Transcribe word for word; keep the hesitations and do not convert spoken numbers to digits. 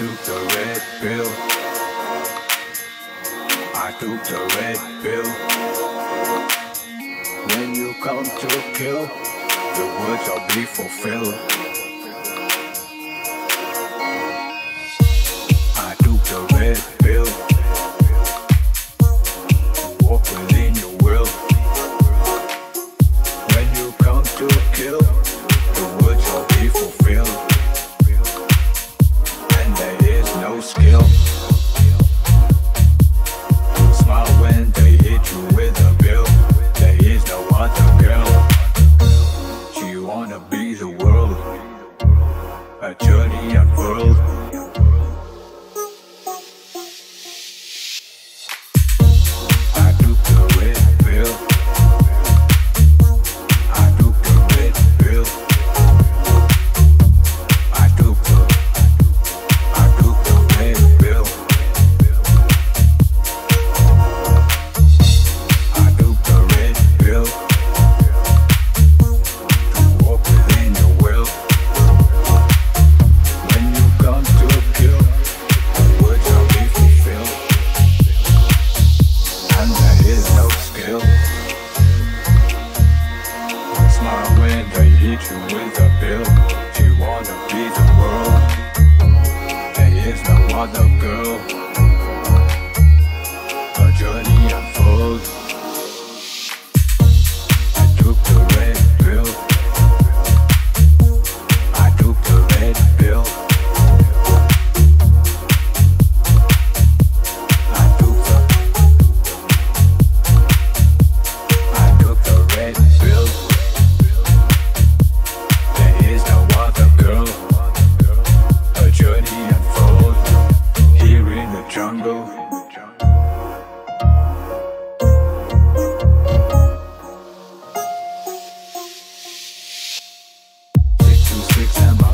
took the red pill. I took the red pill. When you come to kill, the words will be fulfilled. I took the red pill. Skill. Smile when they hit you with a bill. There is no other girl. She wanna be the world, a journey unfurled. I took the red pill. I took the red pill. I took the smile when they hit you with a bill. She wanna be the world. There is no other girl. Her journey unfolds. I took the red pill. I took the red pill. I took the I took the red pill. Six and